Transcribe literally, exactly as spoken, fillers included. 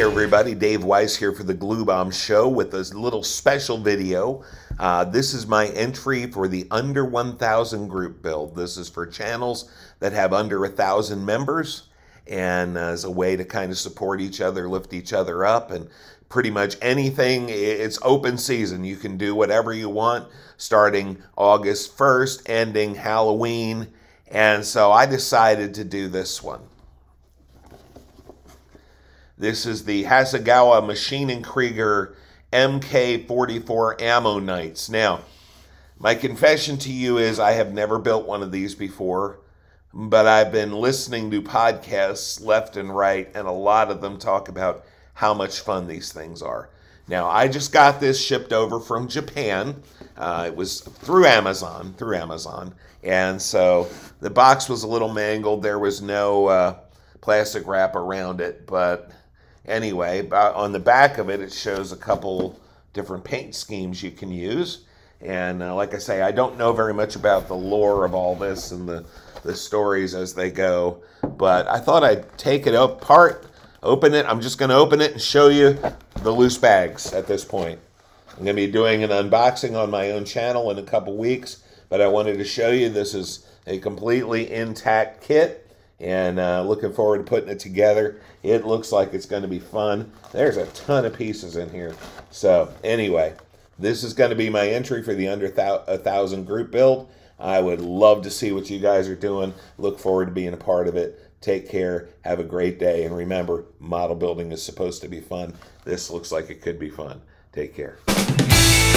Hey everybody, Dave Weiss here for The Glue Bomb Show with a little special video. Uh, this is my entry for the under one thousand group build. This is for channels that have under one thousand members and uh, as a way to kind of support each other, lift each other up, and pretty much anything, it's open season. You can do whatever you want starting August first, ending Halloween, and so I decided to do this one. This is the Hasegawa Maschinen Krieger M K forty-four Ammo Knights. Now, my confession to you is I have never built one of these before, but I've been listening to podcasts left and right, and a lot of them talk about how much fun these things are. Now, I just got this shipped over from Japan. Uh, it was through Amazon, through Amazon. And so the box was a little mangled. There was no uh, plastic wrap around it, but anyway, on the back of it, it shows a couple different paint schemes you can use. And uh, like I say, I don't know very much about the lore of all this and the, the stories as they go, but I thought I'd take it apart, open it. I'm just going to open it and show you the loose bags at this point. I'm going to be doing an unboxing on my own channel in a couple weeks, but I wanted to show you this is a completely intact kit. And uh, looking forward to putting it together. It looks like it's going to be fun. There's a ton of pieces in here. So anyway, this is going to be my entry for the under one thousand group build. I would love to see what you guys are doing. Look forward to being a part of it. Take care. Have a great day. And remember, model building is supposed to be fun. This looks like it could be fun. Take care.